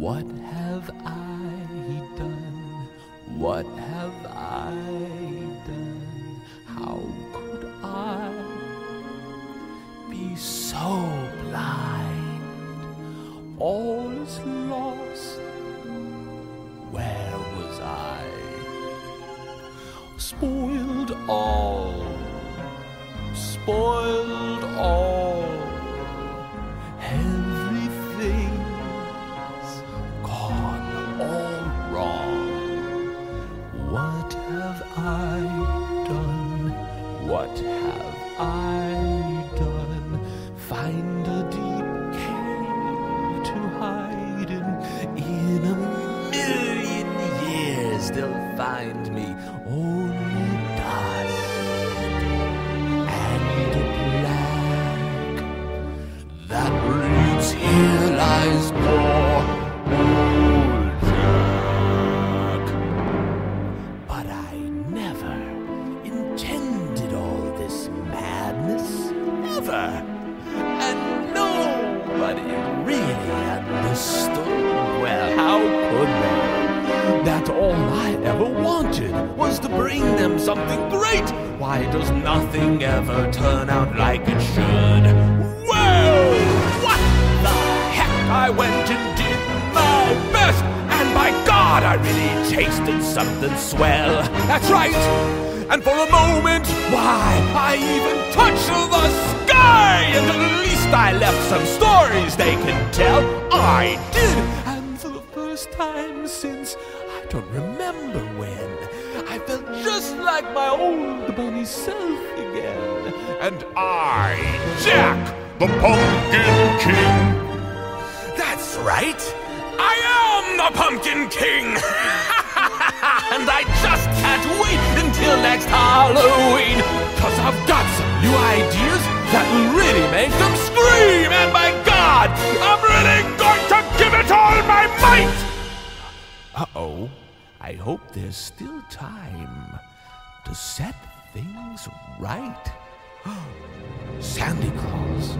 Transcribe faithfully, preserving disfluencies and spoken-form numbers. What have I done? What have I done? How could I be so blind? All is lost. Where was I? Spoiled all. Spoiled all. Everything's gone all wrong. What have I done? What have I done? Find a deep cave to hide in. In a million years they'll find me. Only dust. That roots here lies poor old Jack. But I never intended all this madness, ever. And nobody really understood, well, how could they? That all I ever wanted was to bring them something great. Why does nothing ever turn out like it should? I went and did my best, and by God, I really tasted something swell. That's right, and for a moment, why, I even touched the sky, and at least I left some stories they can tell. I did, and for the first time since, I don't remember when, I felt just like my old bunny self again, and I, Jack, the Pumpkin King, that's right, I am the Pumpkin King! And I just can't wait until next Halloween, cause I've got some new ideas that will really make them scream, and by God, I'm really going to give it all my might! Uh-oh, I hope there's still time to set things right. Sandy Claws.